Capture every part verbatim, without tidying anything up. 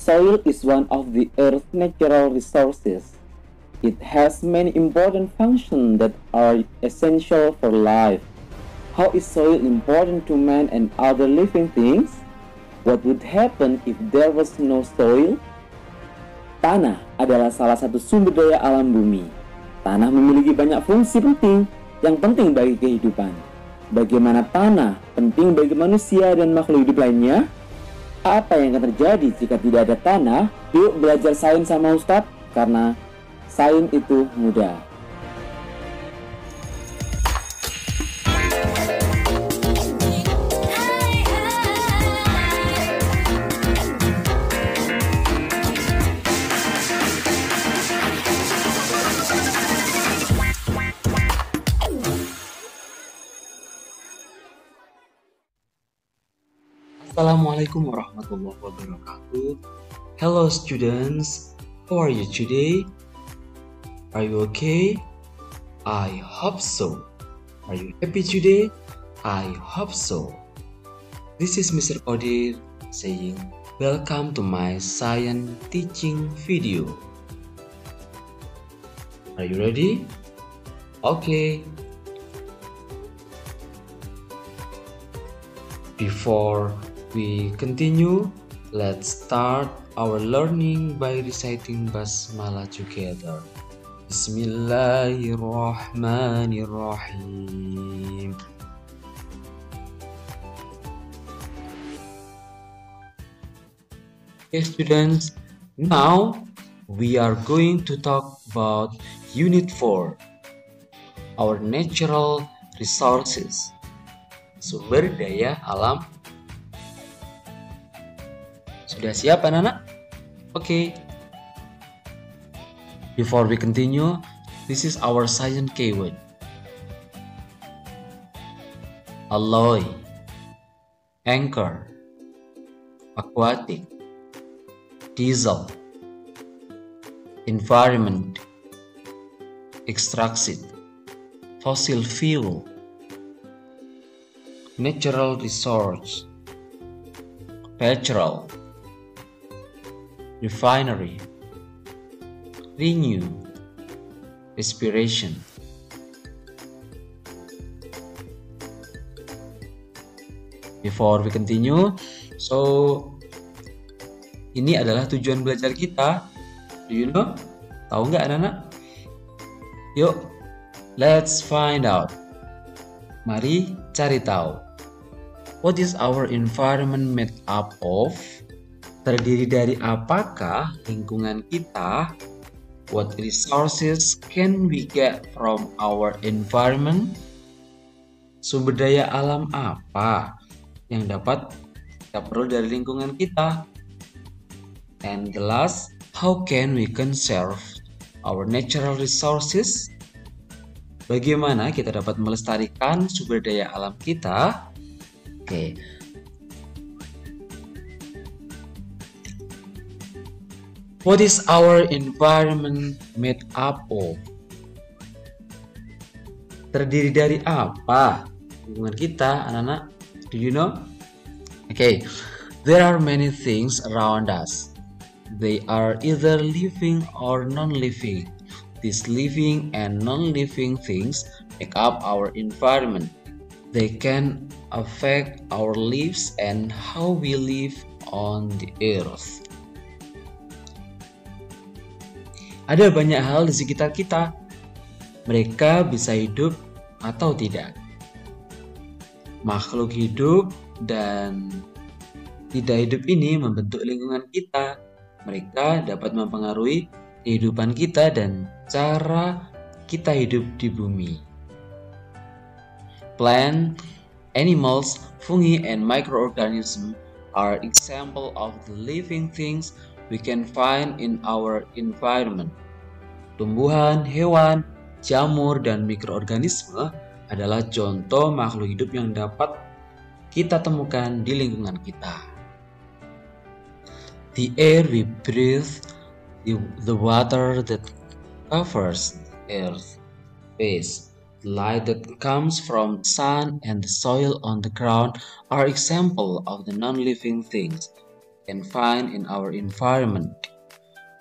Soil is one of the Earth's natural resources. It has many important functions that are essential for life. How is soil important to man and other living things? What would happen if there was no soil? Tanah adalah salah satu sumber daya alam bumi. Tanah memiliki banyak fungsi penting yang penting bagi kehidupan. Bagaimana tanah penting bagi manusia dan makhluk hidup lainnya? Apa yang akan terjadi jika tidak ada tanah? Yuk belajar sains sama Ustadz, karena sains itu mudah. Assalamualaikum warahmatullahi wabarakatuh. Hello students, how are you today? Are you okay? I hope so. Are you happy today? I hope so. This is Mister Odir saying welcome to my science teaching video. Are you ready? Okay. Before we continue, let's start our learning by reciting Basmalah together. Bismillahirrahmanirrahim. Okay students, now we are going to talk about Unit four, our natural resources, sumber daya alam. Sudah siap anak-anak? Oke. Okay. Before we continue, this is our science keyword. Alloy, anchor, aquatic, diesel, environment, extraction, fossil fuel, natural resource, petrol, refinery, renew, respiration. Before we continue, so ini adalah tujuan belajar kita. Do you know? Tahu nggak anak-anak? Yuk, let's find out. Mari cari tahu. What is our environment made up of? Terdiri dari apakah lingkungan kita? What resources can we get from our environment? Sumber daya alam apa yang dapat kita perlu dari lingkungan kita? And the last, how can we conserve our natural resources? Bagaimana kita dapat melestarikan sumber daya alam kita? Oke. Okay. What is our environment made up of? Terdiri dari apa lingkungan kita, anak-anak? Do you know? Okay, there are many things around us. They are either living or non-living. These living and non-living things make up our environment. They can affect our lives and how we live on the earth. Ada banyak hal di sekitar kita. Mereka bisa hidup atau tidak. Makhluk hidup dan tidak hidup ini membentuk lingkungan kita. Mereka dapat mempengaruhi kehidupan kita dan cara kita hidup di bumi. Plant, animals, fungi, and microorganisms are example of the living things we can find in our environment. Tumbuhan, hewan, jamur, dan mikroorganisme adalah contoh makhluk hidup yang dapat kita temukan di lingkungan kita. The air we breathe, the, the water that covers the earth, space, the light that comes from the sun, and the soil on the ground are examples of the non-living things can find in our environment.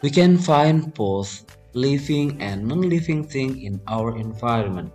We can find both living and non-living thing in our environment.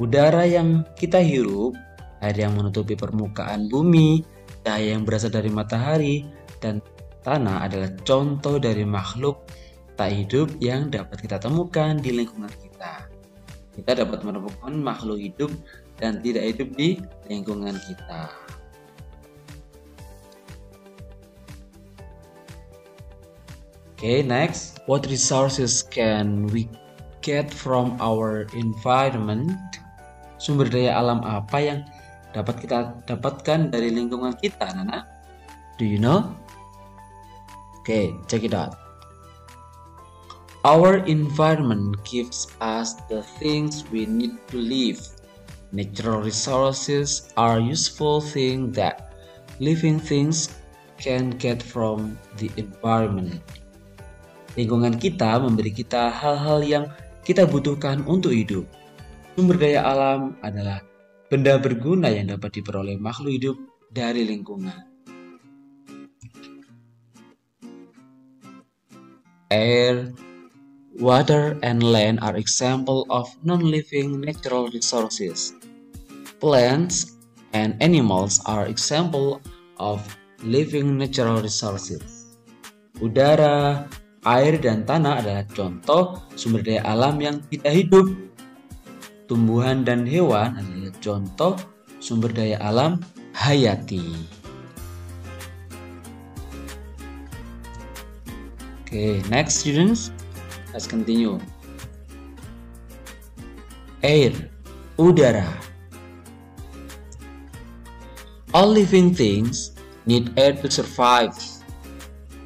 Udara yang kita hirup, air yang menutupi permukaan bumi, cahaya yang berasal dari matahari, dan tanah adalah contoh dari makhluk tak hidup yang dapat kita temukan di lingkungan kita. Kita dapat menemukan makhluk hidup dan tidak hidup di lingkungan kita. Okay, next. What resources can we get from our environment? Sumber daya alam apa yang dapat kita dapatkan dari lingkungan kita, Nana? Do you know? Okay, check it out. Our environment gives us the things we need to live. Natural resources are useful things that living things can get from the environment. Lingkungan kita memberi kita hal-hal yang kita butuhkan untuk hidup. Sumber daya alam adalah benda berguna yang dapat diperoleh makhluk hidup dari lingkungan. Air, water, and land are examples of non-living natural resources. Plants and animals are examples of living natural resources. Udara, air, dan tanah adalah contoh sumber daya alam yang tidak hidup. Tumbuhan dan hewan adalah contoh sumber daya alam hayati. Okay, next students, let's continue. Air, udara. All living things need air to survive.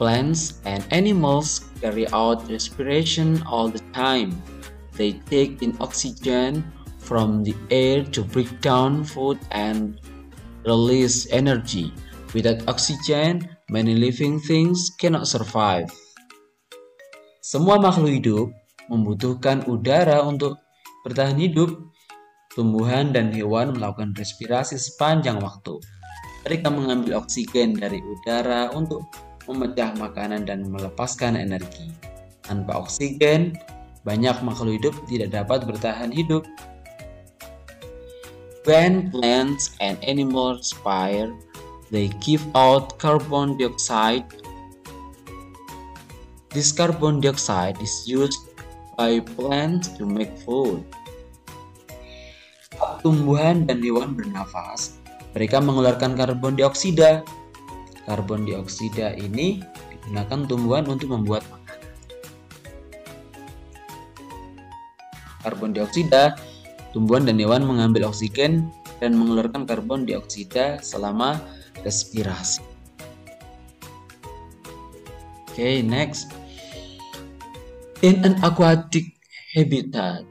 Plants and animals carry out respiration all the time. They take in oxygen from the air to break down food and release energy. Without oxygen, many living things cannot survive. Semua makhluk hidup membutuhkan udara untuk bertahan hidup. Tumbuhan dan hewan melakukan respirasi sepanjang waktu. Mereka mengambil oksigen dari udara untuk memecah makanan dan melepaskan energi. Tanpa oksigen, banyak makhluk hidup tidak dapat bertahan hidup. When plants and animals respire, they give out carbon dioxide. This carbon dioxide is used by plants to make food. Tumbuhan dan hewan bernafas, mereka mengeluarkan karbon dioksida. Karbon dioksida ini digunakan tumbuhan untuk membuat makanan. Karbon dioksida, tumbuhan dan hewan mengambil oksigen dan mengeluarkan karbon dioksida selama respirasi. Okay, next. In an aquatic habitat,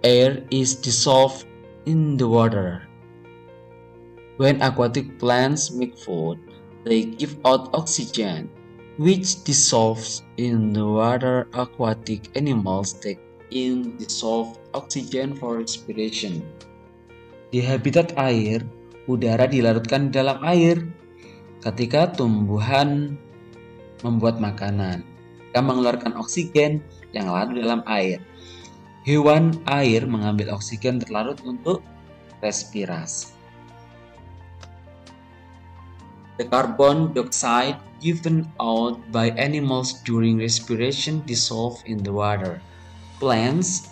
air is dissolved in the water. When aquatic plants make food, they give out oxygen, which dissolves in the water. Aquatic animals take in dissolved oxygen for respiration. Di habitat air, udara dilarutkan dalam air. Ketika tumbuhan membuat makanan, mereka mengeluarkan oksigen yang larut dalam air. Hewan air mengambil oksigen terlarut untuk respirasi. The carbon dioxide given out by animals during respiration dissolves in the water. Plants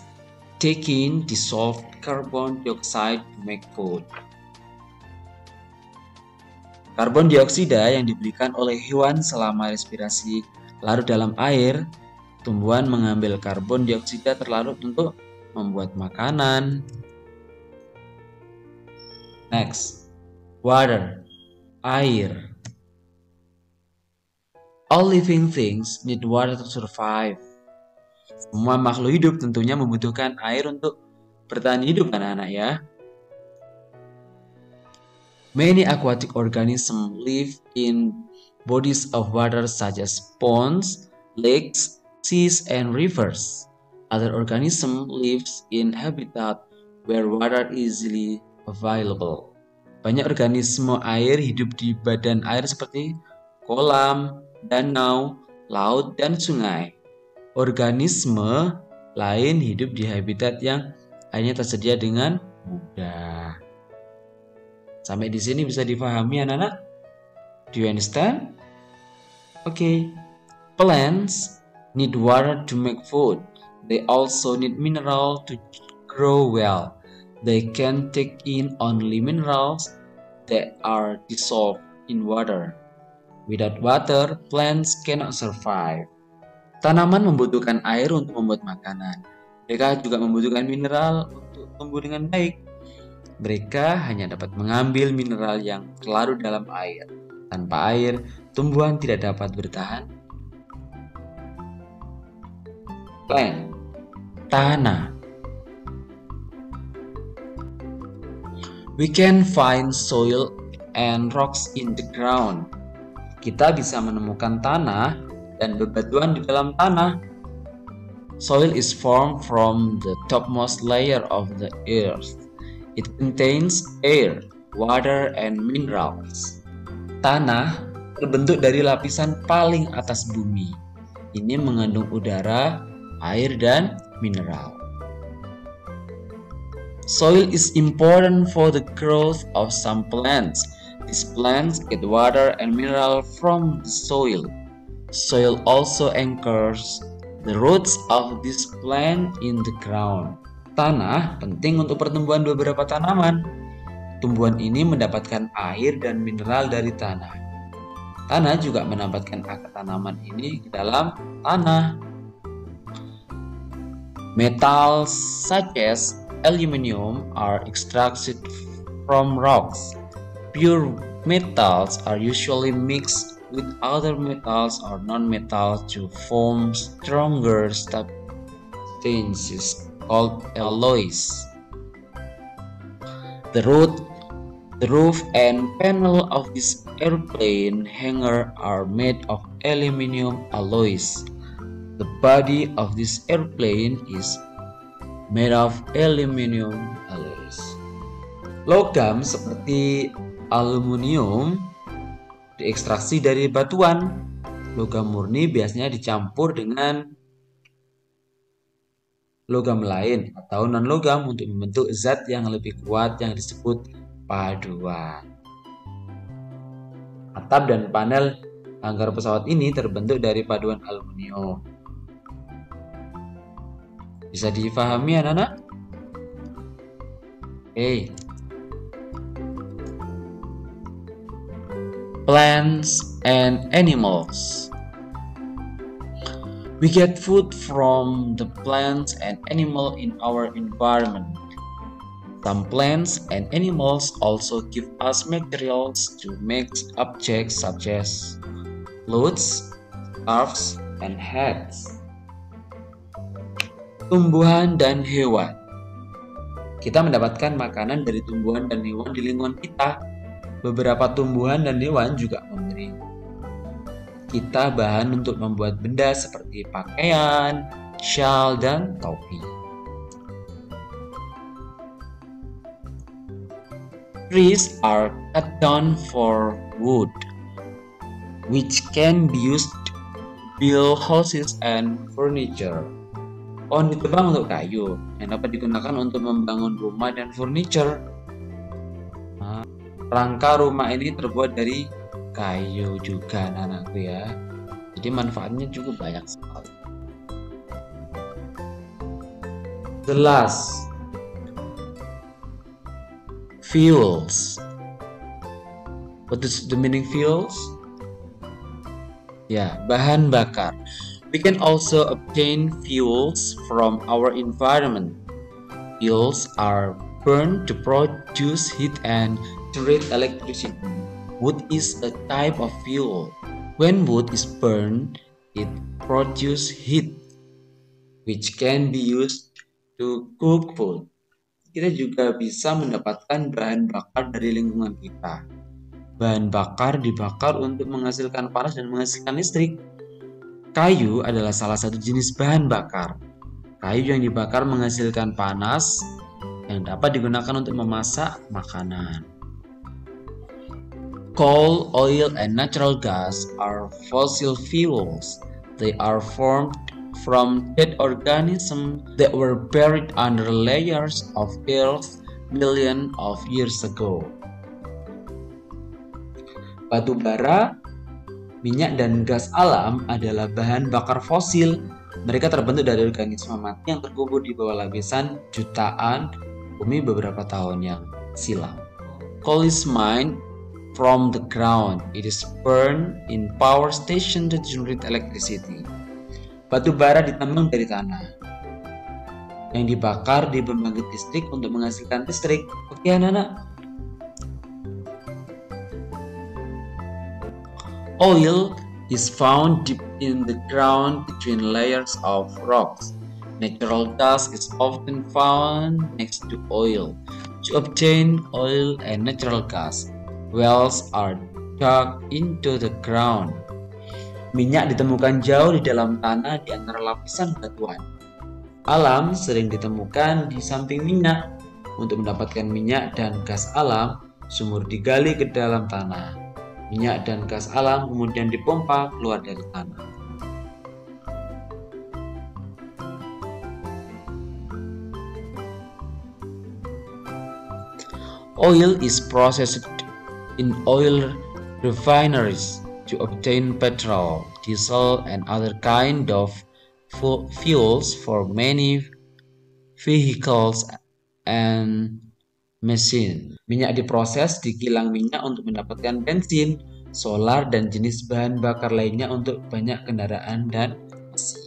take in dissolved carbon dioxide to make food. Karbon dioksida yang diberikan oleh hewan selama respirasi larut dalam air. Tumbuhan mengambil karbon dioksida terlarut untuk membuat makanan. Next, water, air. All living things need water to survive. Semua makhluk hidup tentunya membutuhkan air untuk bertahan hidup, anak-anak ya. Many aquatic organisms live in bodies of water such as ponds, lakes, seas, and rivers. Other organisms live in habitat where water easily available. Banyak organisme air hidup di badan air seperti kolam, danau, laut, dan sungai. Organisme lain hidup di habitat yang airnya tersedia dengan mudah. Sampai di sini bisa difahami anak-anak? Do you understand? Okay. Plants need water to make food. They also need mineral to grow well. They can take in only minerals that are dissolved in water. Without water, plants cannot survive. Tanaman membutuhkan air untuk membuat makanan. Mereka juga membutuhkan mineral untuk tumbuh dengan baik. Mereka hanya dapat mengambil mineral yang larut dalam air. Tanpa air, tumbuhan tidak dapat bertahan. Plant, tanah. We can find soil and rocks in the ground. Kita bisa menemukan tanah dan bebatuan di dalam tanah. Soil is formed from the topmost layer of the earth. It contains air, water, and minerals. Tanah terbentuk dari lapisan paling atas bumi. Ini mengandung udara, air, dan mineral. Soil is important for the growth of some plants. These plants get water and mineral from the soil. Soil also anchors the roots of this plant in the ground. Tanah penting untuk pertumbuhan beberapa tanaman. Tumbuhan ini mendapatkan air dan mineral dari tanah. Tanah juga menempatkan akar tanaman ini ke dalam tanah. Metals such as aluminum are extracted from rocks. Pure metals are usually mixed with other metals or non-metals to form stronger substances called alloys. The roof, the roof and panel of this airplane hangar are made of aluminum alloys. The body of this airplane is made of aluminum alloys. Logam seperti aluminium diekstraksi dari batuan. Logam murni biasanya dicampur dengan logam lain atau non-logam untuk membentuk zat yang lebih kuat yang disebut paduan. Atap dan panel hanggar pesawat ini terbentuk dari paduan aluminium. Bisa difahami anak-anak? Oke. Okay. Plants and animals. We get food from the plants and animals in our environment. Some plants and animals also give us materials to make objects such as clothes, scarves, and hats. Tumbuhan dan hewan. Kita mendapatkan makanan dari tumbuhan dan hewan di lingkungan kita. Beberapa tumbuhan dan hewan juga memberi kita bahan untuk membuat benda seperti pakaian, shawl, dan topi. Trees are cut down for wood, which can be used to build houses and furniture. Pohon ditebang untuk kayu yang dapat digunakan untuk membangun rumah dan furniture. Rangka rumah ini terbuat dari kayu juga anakku ya. Jadi manfaatnya cukup banyak sekali. The last, fuels. What is the meaning fuels? Ya, bahan bakar. We can also obtain fuels from our environment. Fuels are burned to produce heat and generate electricity. Wood is a type of fuel. When wood is burned, it produces heat, which can be used to cook food. Kita juga bisa mendapatkan bahan bakar dari lingkungan kita. Bahan bakar dibakar untuk menghasilkan panas dan menghasilkan listrik. Kayu adalah salah satu jenis bahan bakar. Kayu yang dibakar menghasilkan panas yang dapat digunakan untuk memasak makanan. Coal, oil, and natural gas are fossil fuels. They are formed from dead organisms that were buried under layers of earth millions of years ago. Batu bara, minyak dan gas alam adalah bahan bakar fosil. Mereka terbentuk dari organisme mati yang terkubur di bawah lapisan jutaan bumi beberapa tahun yang silam. Coal is mined from the ground. It is burned in power station to generate electricity. Batu bara ditambang dari tanah yang dibakar di pembangkit listrik untuk menghasilkan listrik. Oke anak-anak. Oil is found deep in the ground between layers of rocks. Natural gas is often found next to oil. To obtain oil and natural gas, wells are dug into the ground. Minyak ditemukan jauh di dalam tanah di antara lapisan batuan. Alam sering ditemukan di samping minyak. Untuk mendapatkan minyak dan gas alam, sumur digali ke dalam tanah. Minyak dan gas alam kemudian dipompa keluar dari tanah. Oil is processed in oil refineries to obtain petrol, diesel, and other kind of fuels for many vehicles and machines. Minyak diproses di kilang minyak untuk mendapatkan bensin, solar, dan jenis bahan bakar lainnya untuk banyak kendaraan dan mesin.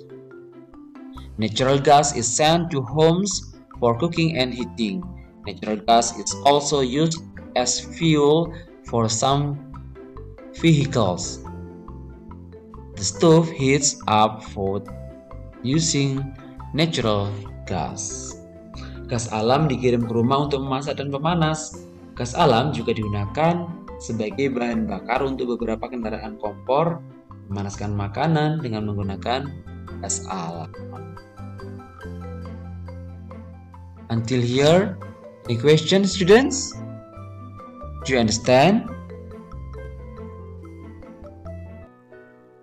Natural gas is sent to homes for cooking and heating. Natural gas is also used as fuel for some vehicles. The stove heats up food using natural gas. Gas alam dikirim ke rumah untuk memasak dan pemanas. Gas alam juga digunakan sebagai bahan bakar untuk beberapa kendaraan kompor, memanaskan makanan dengan menggunakan gas alam. Until here, any question, students? Do you understand?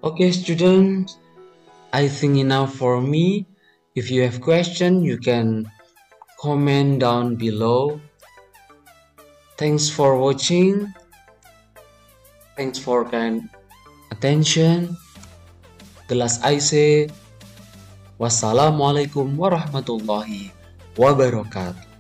Okay students, I think enough for me. If you have question, you can comment down below. Thanks for watching. Thanks for kind attention. The last I say, wassalamualaikum warahmatullahi wabarakatuh.